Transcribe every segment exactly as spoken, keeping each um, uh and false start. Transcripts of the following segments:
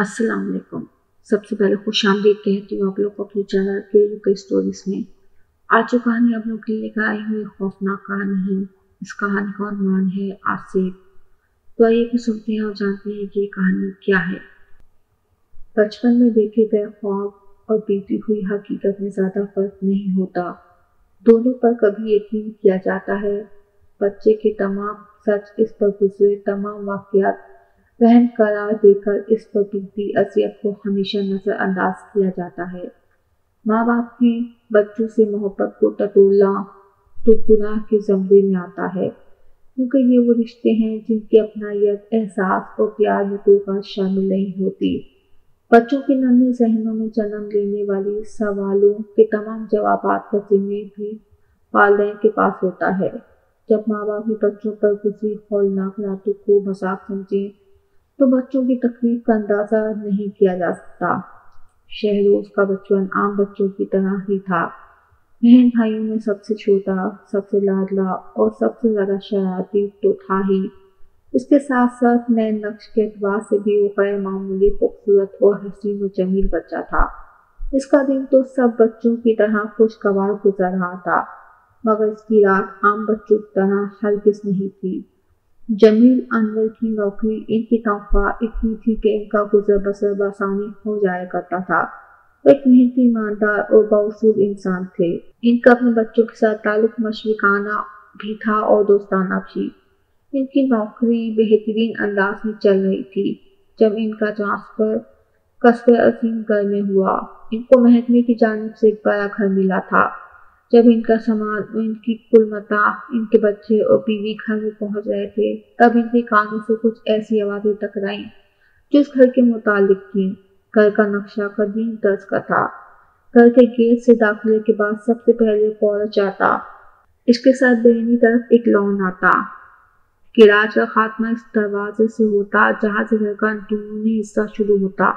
अस्सलाम वालेकुम। सबसे पहले खुश आमदीद कहती हूँ आप लोग को अपने चैनल के यूके स्टोरीज में। आज जो कहानी आप लोग के लिए लेकर आई हुई खौफनाक कहानी है, इस कहानी का नाम है आसेब। तो आइए कि सुनते हैं और जानते हैं कि ये कहानी क्या है। बचपन में देखे गए ख्वाब और बीती हुई हकीकत में ज़्यादा फर्क नहीं होता, दोनों पर कभी यकीन किया जाता है। बच्चे के तमाम सच इस पर गुजरे तमाम वाक़यात वहम करार देकर इस पर बीती अज़ियत को हमेशा नज़रअंदाज किया जाता है। माँ बाप की बच्चों से मोहब्बत को टटोलना तो गुनाह के ज़मरे में आता है, क्योंकि ये वो रिश्ते हैं जिनकी अपनायत, एहसास और प्यार में कोई बात शामिल नहीं होती। बच्चों के नन्हे जहनों में जन्म लेने वाले सवालों के तमाम जवाबात का जिम्मे भी वालिदैन के पास होता है। जब माँ बाप भी बच्चों पर गुजरी हौलनाक रातों को मजाक समझें तो बच्चों की तकलीफ का अंदाज़ा नहीं किया जा सकता। शहरोज का बचपन आम बच्चों की तरह ही था। बहन भाइयों में सबसे छोटा, सबसे लाडला और सबसे ज़्यादा शरारती तो था ही, इसके साथ साथ नए नक्श के अतबार से भी वो गैर मामूली खूबसूरत और हसीन और जमील बच्चा था। इसका दिन तो सब बच्चों की तरह खुशगवार गुजर रहा था, मगर इसकी रात आम बच्चों की तरह हरगिज़ नहीं थी। जमील अनवर की नौकरी, इनकी तनख्वाह इतनी थी कि इनका गुजर बसर बसानी हो जाया करता था। एक मेहनती, ईमानदार और बाउसूल इंसान थे। इनका अपने बच्चों के साथ ताल्लुक मशविकाना भी था और दोस्ताना भी। इनकी नौकरी बेहतरीन अंदाज में चल रही थी। जब इनका ट्रांसफ़र कस्बे असीमगढ़ में हुआ, इनको महकमे की जानिब से एक बड़ा घर मिला था। जब इनका सामान और इनकी कुल मता, इनके बच्चे और बीवी घर में पहुंच रहे थे, तब इनके कानों से कुछ ऐसी आवाज़ें टकराईं जो इस घर के मुतालिक थीं। घर का नक्शा कदीम तर्ज का था। घर के गेट से दाखिले के बाद सबसे पहले कॉलेज आता, इसके साथ बेनी तरफ एक लॉन आता। किराज का खात्मा इस दरवाजे से होता जहाँ से घर का अंदरूनी हिस्सा शुरू होता।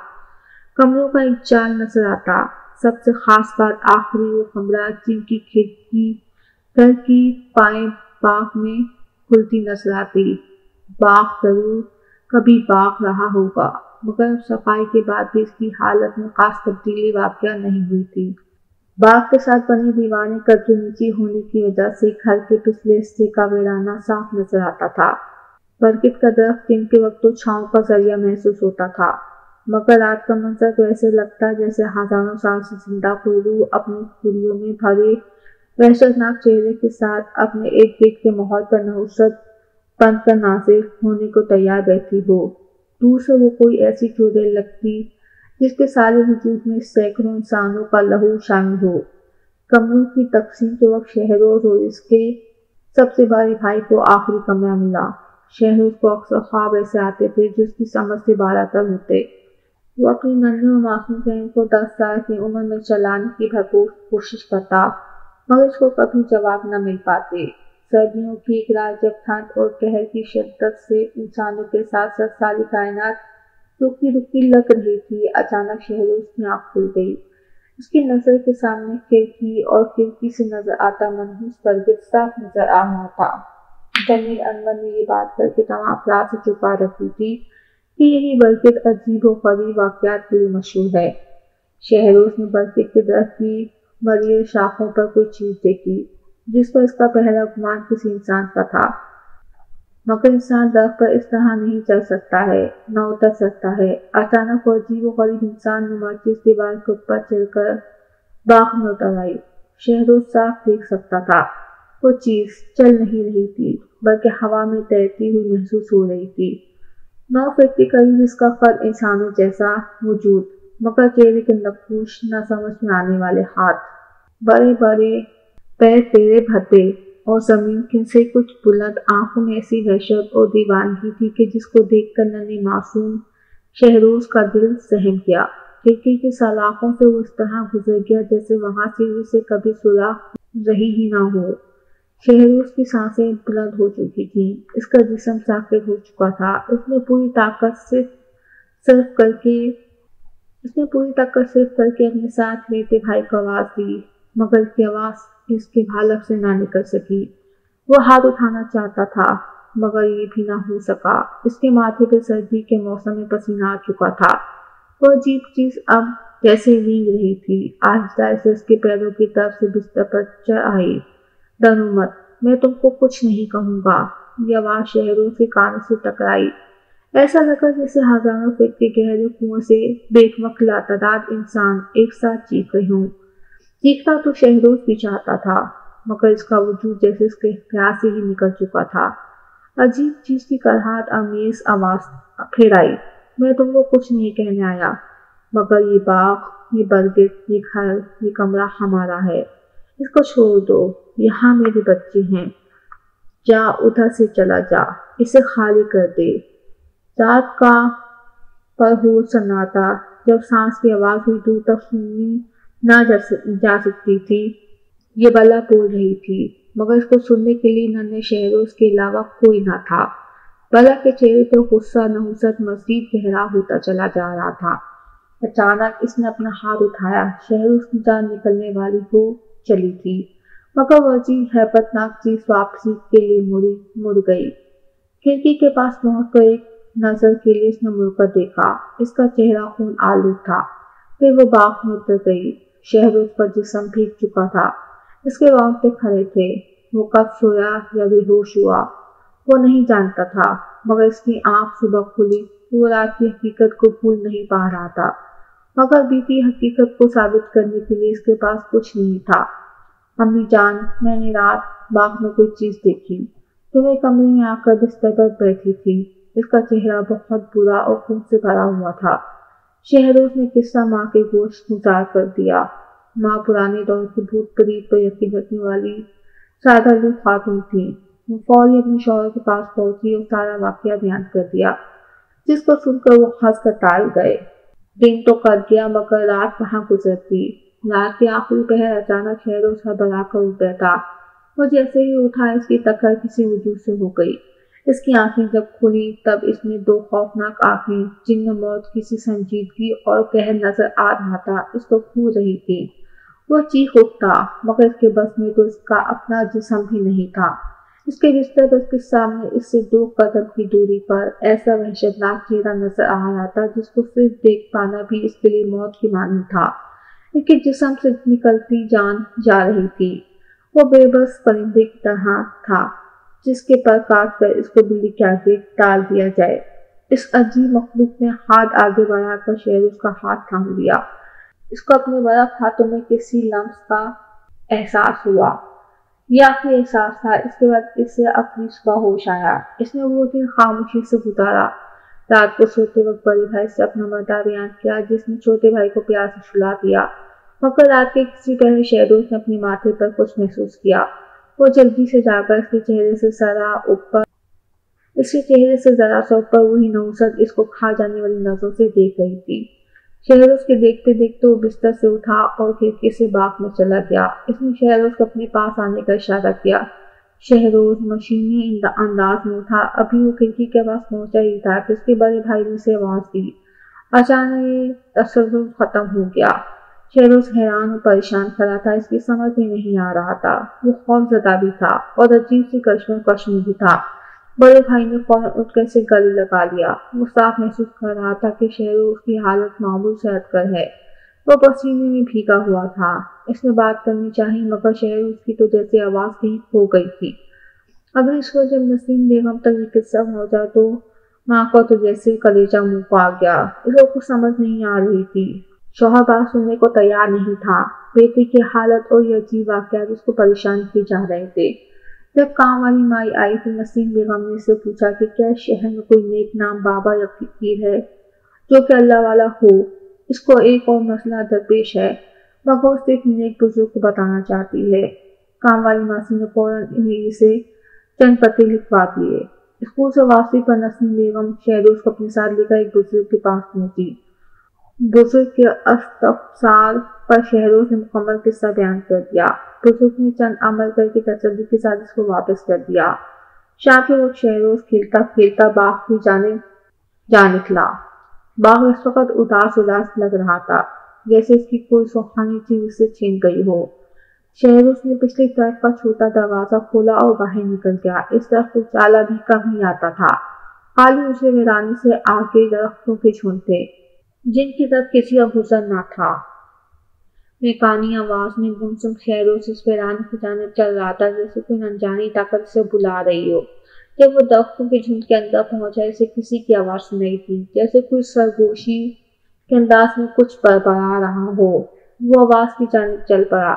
कमरों का एक जाल नजर आता। सबसे खास बात आखिरी वो कमरा जिनकी खिड़की घर की पाए बाग में खुलती नजर आती। बाग जरूर कभी बाग रहा होगा, मगर सफाई के बाद भी इसकी हालत में खास तब्दीली वाकया नहीं हुई थी। बाग के साथ बनी दीवारें कब्जे नीचे होने की वजह से घर के पिछले हिस्से का वीराना साफ नजर आता था। बरगद का दरख्त दिन के वक्त तो छांव का जरिया महसूस होता था, मगर रात का मंजर तो ऐसे लगता जैसे हजारों साल से जिंदा कोई रूह अपनी खुलियों में भरे वहशतनाक चेहरे के साथ अपने एक गेट के माहौल पर नहुसत बंद कर नाजिर होने को तैयार बैठी हो। दूर से वो कोई ऐसी चुड़ैल लगती जिसके सारे वजूद में सैकड़ों इंसानों का लहू शामिल हो। कमरों की तकसीम के वक्त शहरोज और इसके सबसे बड़े भाई को आखिरी कमरा मिला। शहरोज को अक्सर ख्वाब ऐसे आते थे जो उसकी समझ से बाहर तक होते। वो अपनी नन्हे और मासूम बहन को दस साल की उम्र में चलाने की भरपूर कोशिश करता, मगर इसको कभी जवाब न मिल पाते। सर्दियों की एक रात जब ठंड और कहर की शिद्दत से इंसानों के साथ साथ सारी कायनात रुकी रुकी लग रही थी, अचानक शहरोज की आँख खुल गई। उसकी नजर के सामने खिड़की और खिड़की से नजर आता मनहूस बरगद साफ नजर आ रहा था। जमील अनवर ने ये बात करके तमाम रात से छुपा रखी थी कि यही बरगद अजीब व गरीब वाक़यात के लिए मशहूर है। शहरोज ने बरगद के दरख्त की मरियल शाखों पर कोई चीज देखी जिस पर इसका पहला गुमान किसी इंसान का था, मगर इंसान दरख्त पर इस तरह नहीं चल सकता है, न उतर सकता है। अचानक वो अजीब और गरीब इंसान नुमाचिस दीवार के ऊपर चढ़कर बाग में उतर आई। शहरोज साफ देख सकता था, वो चीज चल नहीं रही थी बल्कि हवा में तैरती हुई महसूस हो रही थी। नौ फीट के करीब इसका कद इंसानों जैसा वजूद, मगर चेहरे के नक्श न समझ में आने वाले हाथ, बड़े बड़े पैर तेरे भद्दे और जमीन से कुछ बुलंद, आंखों में ऐसी वहशत और दीवानगी थी कि जिसको देखकर नन्हे मासूम शहरोज का दिल सहम गया। खिड़की के सलाखों से वो इस तरह गुजर गया जैसे वहां से उसे कभी सुराख रही ही ना हो। शहरोज की सांसें बुलंद हो चुकी थी, इसका जिस्म साकित हो चुका था। उसने पूरी ताकत से सर्फ करके उसने पूरी ताकत सर्फ करके अपने साथ लेते भाई को आवाज़ दी, मगर उसकी आवाज़ इसके हालत से ना निकल सकी। वो हाथ उठाना चाहता था, मगर ये भी ना हो सका। इसके माथे पर सर्दी के मौसम में पसीना आ चुका था। वो अजीब चीज अब जैसे नींद रही थी। आहिस्ता आहिस्ता उसके पैरों की तरफ से बिस्तर पर चढ़ आई। डरो मत, मैं तुमको कुछ नहीं कहूंगा। यह आवाज शहरों के कानों से टकराई। ऐसा लगा जैसे हजारों फीट के गहरे कुओं से बेखमक लातादार इंसान एक साथ चीख रहे हों। चीखता तो शहरों भी चाहता था, मगर इसका वजूद जैसे उसके ख्याल से ही निकल चुका था। अजीब चीज की करहात अमीज आवाज फिर आई। मैं तुमको कुछ नहीं कहने आया, मगर ये बाग, ये बरगद, ये घर, ये कमरा हमारा है। इसको छोड़ दो, यहाँ मेरे बच्चे हैं। जा, उधर से चला जा, इसे खाली कर दे। रात का परहूर सन्नाटा, जब सांस की आवाज भी दूर तक सुननी ना जा सकती थी। ये बला बोल रही थी, मगर इसको सुनने के लिए नन्हे शहरों के अलावा कोई ना था। बला के चेहरे पर गुस्सा नहुसत मजीद गहरा होता चला जा रहा था। अचानक इसने अपना हाथ उठाया। शहरों की जान निकलने वाली हो चली थी, मगर वह चीज हैबतनाक चीज वापसी के लिए मुड़ी मुड़ गई। खिड़की के पास पहुंचकर एक नजर के लिए इसने मुड़कर देखा। इसका चेहरा खून आलू था। फिर वो बाग में उतर गई। शहरों पर जिस्म भीग चुका था। इसके रोंगटे खड़े थे। वो कब सोया या बेहोश हुआ वो नहीं जानता था, मगर इसकी आंख सुबह खुली वो रात की हकीकत को भूल नहीं पा रहा था। मगर बीती हकीकत को साबित करने के लिए इसके पास कुछ नहीं था। अम्मी जान, मैंने रात बाग में कोई चीज देखी, तो मैं कमरे में आकर बिस्तर पर बैठी थी। इसका चेहरा बहुत बुरा और खून से भरा हुआ था। शहरोज ने किस्सा माँ के गोश्त गुजार कर दिया। माँ पुराने दौर की भूत प्रीत पर यकीन रखने वाली साधारण खातून थी। वो फौरी अपने शौहर के पास पहुंची और सारा वाकया बयान कर दिया, जिसको सुनकर वो हंसकर टाल गए। दिन तो कर गया, मगर रात कहाँ गुजरती। रात के आखिरी पहर अचानक शहरोज हड़बड़ा कर उठ बैठा। वो जैसे ही उठा, इसकी टक्कर किसी वजूद से हो गई। इसकी आंखें जब खुली, तब इसमें दो खौफनाक आंखें, जिनमें मौत किसी संजीदगी और कहर नजर आ रहा था, इसको घूर रही थी। वो चीख उठता, मगर इसके बस में तो इसका अपना जिस्म भी नहीं था। इसके बिस्तर पर इसके सामने इससे दो कदम की दूरी पर ऐसा वहशतनाक चेहरा नजर आ रहा था, जिसको फिर देख पाना भी इसके लिए मौत की मानी था। इसके जिस्म से निकलती जान जा रही थी। वो बेबस परिंदे की तरह था, जिसके पर काट कर इसको बिल्ली के आगे डाल दिया जाए। इस अजीब मखलूक ने हाथ आगे बढ़ाकर शेर उसका हाथ थाम लिया। इसको अपने बर्फ हाथों में किसी लम्स का एहसास हुआ। यह आखिरी एहसास था। इसके बाद इससे अपनी सुबह होश आया। इसने वो दिन खामोशी से गुजारा। रात को सोते वक्त बड़े भाई से अपना मदा बयान किया, जिसने छोटे भाई को प्यार से सुला दिया। मगर रात के किसी पहले शेरोज ने अपने माथे पर कुछ महसूस किया। वो जल्दी से जाकर इसके चेहरे से जरा ऊपर इसके चेहरे से जरा सा ऊपर वही नहुसत इसको खा जाने वाली नजरों से देख रही थी। शहरोज के देखते देखते वो बिस्तर से उठा और खिड़की से बाग में चला गया। इसने शहरोज को अपने पास आने का इशारा किया। शहरोज मशीनी अंदाज में उठा। अभी वो खिड़की के पास पहुंचा ही था कि उसके बड़े भाई ने उसे आवाज दी। अचानक ये तसव्वुर खत्म हो गया। शहरोज हैरान और परेशान खड़ा था। इसकी समझ में नहीं आ रहा था। वो खौफजदा भी था और अजीब सी कश्मकश में भी था। बड़े भाई ने फौरन उठकर इसे गले लगा लिया। वो साफ महसूस कर रहा था कि शहरोज की हालत मामूल से हटकर है। वो पसीने में भीगा हुआ था। इसने बात करनी चाहिए, मगर शहरोज की तो जैसे आवाज़ कहीं हो गई थी। अगर इस वक्त जब नसीम बेगम तक ये किस्सा हो जाए तो माँ का तो जैसे कलेजा मुँह पर आ गया। इसको कुछ समझ नहीं आ रही थी। शोहर बात सुनने को तैयार नहीं था। बेटी की हालत और ये अजीब वाकयात उसको परेशान किए जा रहे थे। जब काम वाली माई आई तो नसीम बेगम ने इससे पूछा कि क्या शहर में कोई नेक नाम बाबा या फकीर है जो कि अल्लाह वाला हो? इसको एक और मसला दरपेश है, मगर उसे एक नेक बुजुर्ग को बताना चाहती है। काम वाली मासी ने फौरन इसे चंद पते लिखवा दिए। स्कूल से वापसी पर नसीम बेगम शहरोज को अपने साथ लेकर एक बुजुर्ग के पास पहुंची। बुजुर्ग के अस्तफसार पर शहरोज ने मुकम्मल किस्सा बयान कर दिया। बुजुर्ग ने चंद अमल करके तसल्ली के साथ इसको वापस कर दिया। शाम के वक्त शहरोज खेलता खेलता बाग की जाने जा निकला। बाग इस वक्त उदास उदास लग रहा था, जैसे इसकी कोई सुहानी चीज इससे छीन गई हो। शहरोज ने पिछली तरफ का छोटा दरवाजा खोला और बाहर निकल गया। इस तरफ उजाला भी कम ही आता था। खाली उसे वीरानी से आगे दरख्तों के झुंड थे। जिनकी तरफ किसी का गुजर ना था। मेकानी आवाज में गुमसुम खैरों से स्पेरान की जाने चल रहा था, जैसे कोई अनजानी ताकत से बुला रही हो। जब वो दरख्तों के झुंड के अंदर पहुंचा, इसे किसी की आवाज सुनाई थी, जैसे कोई सरगोशी के अंदाज में कुछ बड़बड़ा रहा हो। वो आवाज की जानिब चल पड़ा।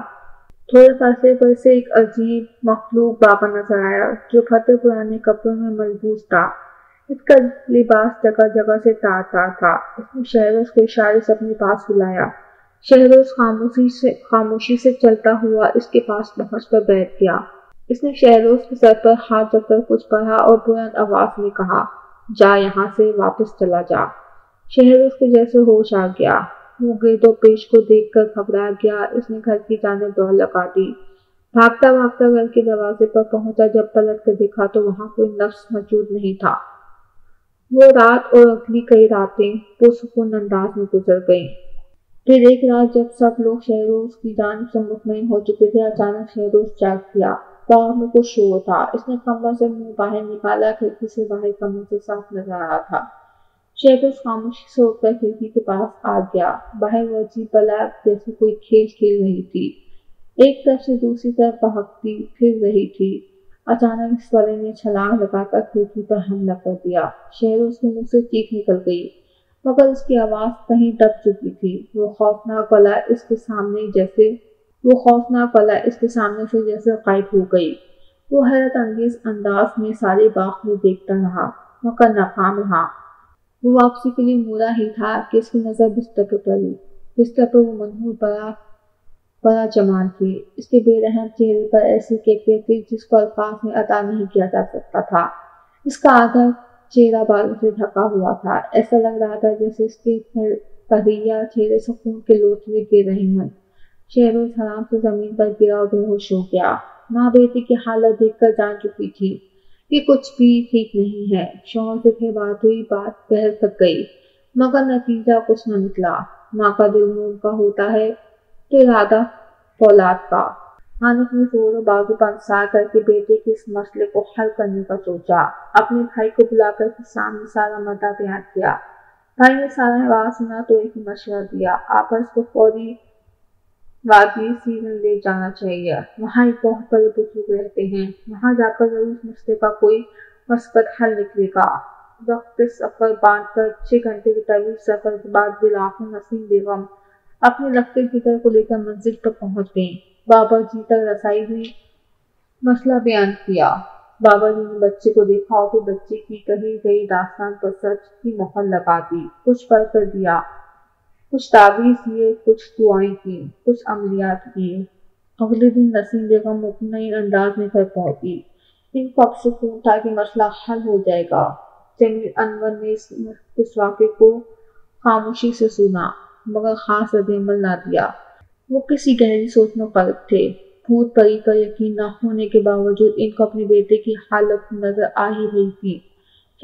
थोड़े फासले पर से एक अजीब मखलूक बाबा नजर आया, जो फटे पुराने कपड़ों में मलबूस था। इसका लिबास जगह जगह से तार तार था। इसने शहरोज को इशारे से अपने पास बुलाया। शहरोज खामोशी से खामोशी से चलता हुआ इसके पास पहुंच कर बैठ गया। इसने शहरोज के सर पर हाथ रखकर कुछ पढ़ा और बुलंद आवाज में कहा, जा यहाँ से, वापस चला जा। शहरोज को जैसे होश आ गया। वो गिरदो पेश को देखकर घबरा गया। इसने घर की जानिब दौड़ लगा दी। भागता भागता घर के दरवाजे पर पहुंचा। जब पलट कर देखा तो वहां कोई नफ्स मौजूद नहीं था। वो रात और अगली कई रातें पुरसुकून अंदाज में गुजर गईं। फिर एक रात जब सब लोग शहरोज की जानिब से मुतमईन हो चुके थे, अचानक शहरोज जाग गया। बाहर में कुछ शोर था। इसने कमरे से मुंह बाहर निकाला। खिड़की से बाहर कमरे से साफ नजर आ रहा था। शहरोज खामोशी से उठकर खिड़की के पास आ गया। बाहर वो अजीब बला जैसे कोई खेल खेल रही थी, एक तरफ से दूसरी तरफ भागती फिर रही थी। अचानक इस वाले ने छलांग लगाकर खिड़की पर हमला कर दिया। शहरोज के मुंह से चीख निकल गई, मगर उसकी आवाज कहीं दब चुकी थी। वो खौफनाक वाला इसके सामने जैसे वो खौफनाक वाला इसके सामने से जैसे गायब हो गई। वो हैरत अंगेज अंदाज में सारे बाग में देखता रहा, मगर नाकाम रहा। वो वापसी के लिए मुड़ा ही था कि इसकी नजर बिस्तर पर पड़ी। बिस्तर पर वो मनहूर पड़ा बड़ा जमान थी। इसके बेरहम चेहरे पर ऐसी कैफियत थी जिसको अल्फाज में अदा नहीं किया जा सकता था। इसका आधा चेहरा बालों से ढका हुआ था। ऐसा लग रहा था जैसे इसके पहिया चेहरे से खून के लोटले गिर रहे हों। शहरोज हराम से जमीन पर गिरा और बेहोश हो गया। माँ बेटी की हालत देखकर जान चुकी थी कि कुछ भी ठीक नहीं है। शोर से फिर बात हुई, बात बहल तक गई, मगर नतीजा कुछ न निकला। माँ का दिल मोम का होता है तो इरादा फौलाद का। हानिफ ने जोर बाजू पर अंसार करके बेटे के इस मसले को हल करने का सोचा। अपने भाई को बुलाकर के सामने सारा मदा बयान किया। भाई ने सारा आवाज सुना तो एक मशवरा दिया, आपस को फौरी वादी सीजन ले जाना चाहिए। वहाँ एक बहुत बड़े बुजुर्ग रहते हैं, वहाँ जाकर जरूर इस मसले का कोई मस्बत हल निकलेगा। वक्त सफर बांध कर छह घंटे के तवील सफर के बाद बिलाखिर नसीम बेगम अपने लगते जिगर को लेकर मंजिल पर पहुंच गई। बाबा जी तक रसाई हुई, मसला बयान किया। बाबा जी ने बच्चे को देखा और फिर बच्चे की कही गई दास्तान पर सच की मोहर लगा दी। कुछ पढ़ कर दिया, कुछ तावीज़ दिए, कुछ दुआएं की, कुछ अमलियात किए। अगले दिन नसीम बेगम मुतमईन अंदाज में घर पहुंची। इनको अब सुकून था कि मसला हल हो जाएगा। जमील अनवर ने इस वाक़े को खामोशी से सुना, मगर खास रद्दमल ना दिया। वो किसी गहरी सोच में पलक थे। भूत परी का यकीन ना होने के बावजूद इनको अपने बेटे की हालत नजर आ ही रही थी।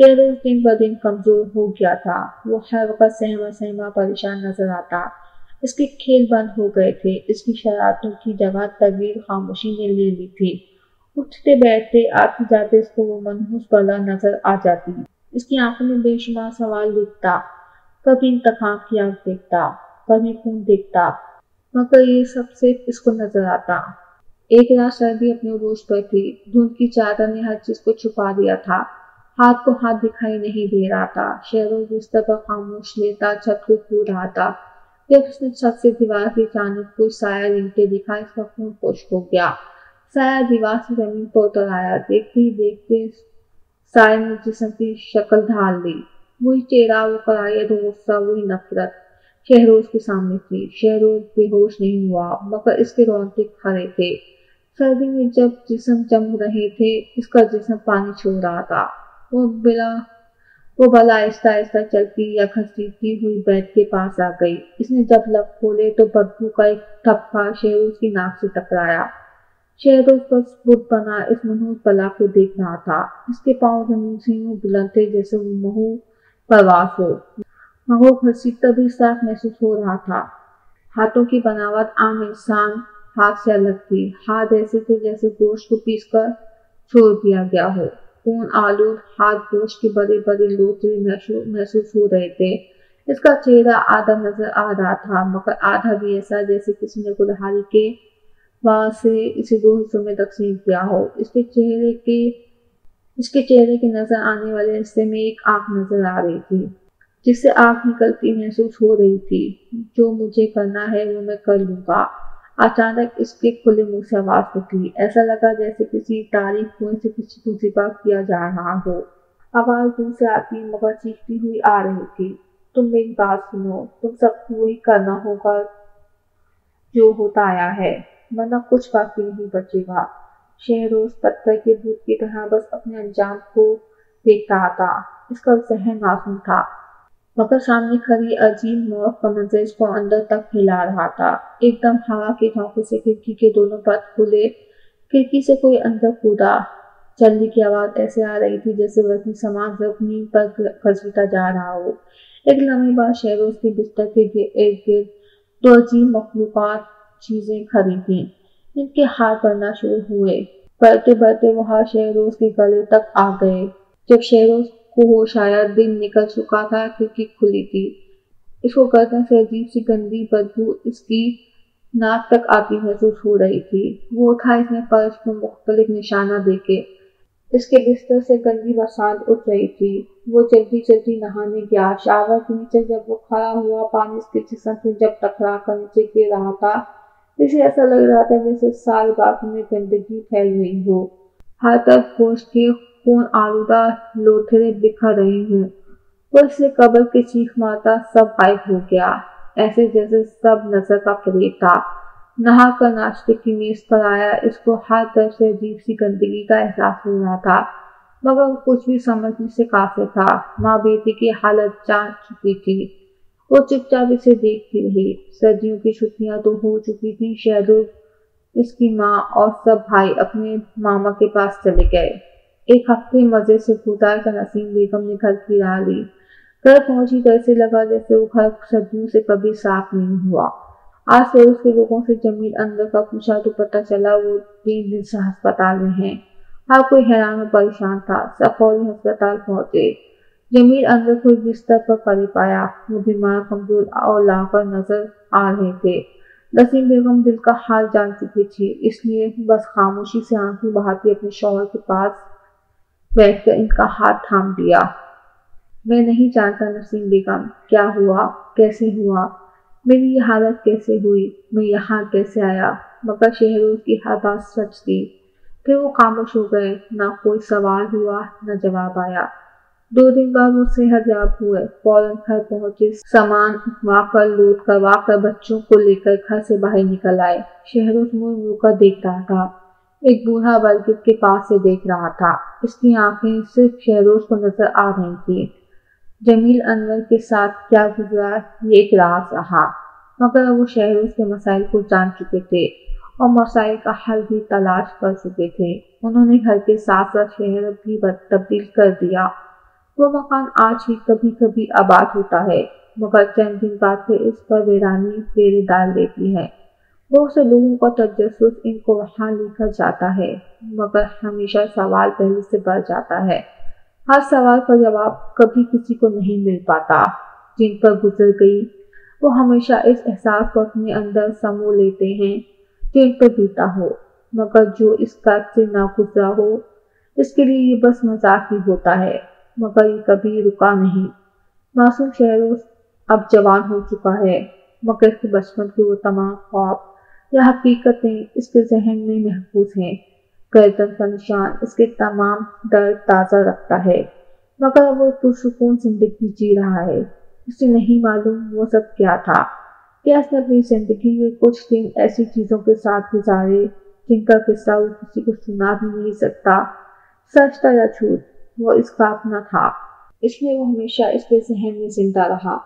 शहरोज दिन ब दिन कमजोर हो गया था। वो हर वक्त सहमा सहमा परेशान नजर आता। इसके खेल बंद हो गए थे। इसकी शरारतों की जगह तवील खामोशी ने ले ली थी। उठते बैठते आते जाते इसको वो मनहूस बला नजर आ जाती। इसकी आंखों में बेशुमार सवाल लिखता, कभी इंतकाम की आंख देखता, कभी खून देखता, मगर ये सबसे इसको नजर आता। एक रात सर्दी अपने उरूज पर थी। धुंध की चादर ने हर चीज को छुपा दिया था। हाथ को हाथ दिखाई नहीं दे रहा था। शहरों बिस्तर पर खामोश लेटा छत को खू रहा था। जब उसने छत से दीवार की जानिब कोई साया रिंगते दिखा, इसका खून खुश हो गया। साया दीवार से जमीन पर उतर आया। देखते देखते साया ने जिस्म की शक्ल ढाल ली। वही चेहरा, वो करायत, वो गुस्सा, वही नफरत शहरोज के सामने थी। शहरोज बेहोश नहीं हुआ, मगर इसके रौंदे खड़े थे। सर्दी में जब जिस्म जम रहे थे, इसका जिस्म पानी छोड़ रहा था। वो बिला वो भला आहिस्ता आहिस्ता चलती या घसीटती हुई बेड के पास आ गई। इसने जब लग खोले तो बदबू का एक थप्पा शहरोज की नाक से टकराया। शहरोज बस बुत बना इस मनहूस बला को देख रहा था। इसके पाँव जमीन से यूं बुलंद थे जैसे वो महू परवास हो, मगर घसीटता भी साफ महसूस हो रहा था। हाथों की बनावट आम इंसान हाथ से अलग थी। हाथ ऐसे थे जैसे गोश्त को पीसकर छोड़ दिया गया हो। खून आलूद हाथ गोश्त के बड़े बड़े लोटले महसूस हो रहे थे। इसका चेहरा आधा नजर आ रहा था, मगर आधा भी ऐसा जैसे किसी ने कुल्हाड़ी के वहां से इसे दो हिस्सों में तकसीम किया हो। इसके चेहरे के इसके चेहरे के नजर आने वाले हिस्से में एक आंख नजर आ रही थी, जिससे आंख निकलती महसूस हो रही थी। जो मुझे करना है वो मैं कर लूंगा। अचानक इसके खुले मुंह से आवाज निकली। ऐसा लगा जैसे किसी तारीफ कुएं से किसी को ज़िबा किया जा रहा हो। आवाज दूर से आती मगर चीखती हुई आ रही थी, तुम मेरी बात सुनो, तुम सबको वही करना होगा जो होता आया है, वरना कुछ बाकी नहीं बचेगा। शेरोज पत्थर के भूत की तरह बस अपने अंजाम को देख रहा था। इसका जहन मासूम था, मगर सामने खड़ी अजीब मौत का मंजर इसको अंदर तक हिला रहा था। एकदम हवा के झोंके से खिड़की के दोनों पद खुले। खिड़की से कोई अंदर कूदा। चलने की आवाज ऐसे आ रही थी जैसे वजनी सामान जमीन पर घसीटा जा रहा हो। एक लम्बी बाद शेरोज के बिस्तर के इर्द गिर्द दो अजीब मखलूकात चीजें खड़ी थी। इनके हाथ बढ़ना शुरू हुए। बढ़ते बढ़ते वो हाथ शेरोज के गले तक आ गए। जब शेरोज को शायद दिन निकल चुका था, खिड़की खुली थी। इसको गर्दन से अजीब सी गंदी बदबू इसकी नाक तक आती महसूस हो रही थी। वो था इसने फर्श को मुख्तलिफ निशाना देके। इसके बिस्तर से गंदी बरसात उठ रही थी। वो जल्दी जल्दी नहाने गया। शावर के नीचे जब वो खड़ा हुआ, पानी इसके जिस्म से जब टकरा कर नीचे गिर रहा था, इसे ऐसा लग रहा था जैसे साल बाकी में गंदगी फैल रही हो। हर तरफ गोश्त के खून आलूदा लोथड़े बिखर रहे हों। वो इससे कब्र के चीख मारता सब गायब हो गया, ऐसे जैसे सब नजर का फरेब था। नहा कर नाश्ते की मेज पर आया। इसको हर तरफ से अजीब सी गंदगी का एहसास हो रहा था, मगर वो कुछ भी समझने से काफी था। माँ बेटी की हालत जान चुकी थी। वो चुपचाप इसे देखती रही। सर्दियों की छुट्टियां तो हो चुकी थी। शेरोज, इसकी माँ और सब भाई अपने मामा के पास चले गए। एक हफ्ते मजे से गुजार कर नसीम बेगम ने घर की राह ली। घर पहुंची तो ऐसे लगा जैसे वो घर सर्दियों से कभी साफ नहीं हुआ। आज पड़ोस के लोगों से जमील अंदर का पूछा तो पता चला वो तीन दिन से अस्पताल में है। हर कोई हैरान और परेशान था। सब फौरी अस्पताल पहुंचे। जमील अंदर कोई बिस्तर पर पड़े पाया। वो बीमार, कमजोर और लापर नजर आ रहे थे। नसीम बेगम दिल का हाल जान चुकी थी, इसलिए बस खामोशी से आंखें बहाती अपने शौहर के पास बैठकर इनका हाथ थाम दिया। मैं नहीं जानता नसीम बेगम, क्या हुआ, कैसे हुआ, मेरी ये हालत कैसे हुई, मैं यहाँ कैसे आया, मगर शेरोज की हर बात सच थी। फिर वो खामोश हो गए। ना कोई सवाल हुआ, ना जवाब आया। दो दिन बाद वो सेहतयाब हुए। फौरन घर पहुंचे, सामान उठवा कर लोड करवा कर बच्चों को लेकर घर से बाहर निकल आए। शेरोज मुड़ मुड़ कर देख रहा था। एक बूढ़ा बरगद के पास से देख रहा था। इसकी आंखें सिर्फ शेरोज को नजर आ रही थी। जमील अनवर के साथ क्या गुजरा ये एक राज रहा, मगर वो शेरोज के मसाइल को जान चुके थे और मसाइल का हल भी तलाश कर चुके थे। उन्होंने घर के साथ साथ शहर भी तब्दील कर दिया। वो मकान आज ही कभी कभी आबाद होता है, मगर चंद दिन बाद फिर इस पर वीरानी डेरे डाल देती है। बहुत से लोगों का तजस्सुस इनको वहाँ लेकर जाता है, मगर हमेशा सवाल पहले से बढ़ जाता है। हर सवाल का जवाब कभी किसी को नहीं मिल पाता। जिन पर गुजर गई वो हमेशा इस एहसास को अपने अंदर समो लेते हैं जिन पर बीता हो, मगर जो इस काज से ना गुजरा हो इसके लिए ये बस मजाक ही होता है, मगर ये कभी रुका नहीं। मासूम शेरोज अब जवान हो चुका है, मगर इसके बचपन के वो तमाम ख्वाब यह हकीकतें इसके जहन में महफूज हैं। गर्दन का निशान इसके तमाम दर्द ताज़ा रखता है, मगर वो पुरसुकून जिंदगी जी रहा है। उसे नहीं मालूम वो सब क्या था। क्या इसने अपनी जिंदगी में कुछ दिन ऐसी चीज़ों के साथ गुजारे जिनका किस्सा वो किसी को सुना भी नहीं सकता। सच था या झूठ, वो इसका अपना था, इसलिए वो हमेशा इसके जहन में जिंदा रहा।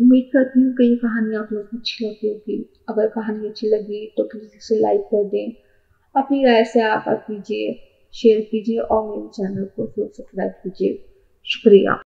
उम्मीद करती हूँ कि ये कहानी आप लोगों को अच्छी लगी होगी। अगर कहानी अच्छी लगी तो प्लीज़ इसे लाइक कर दें। अपनी राय से आप कीजिए, शेयर कीजिए और मेरे चैनल को सब्सक्राइब कीजिए। शुक्रिया।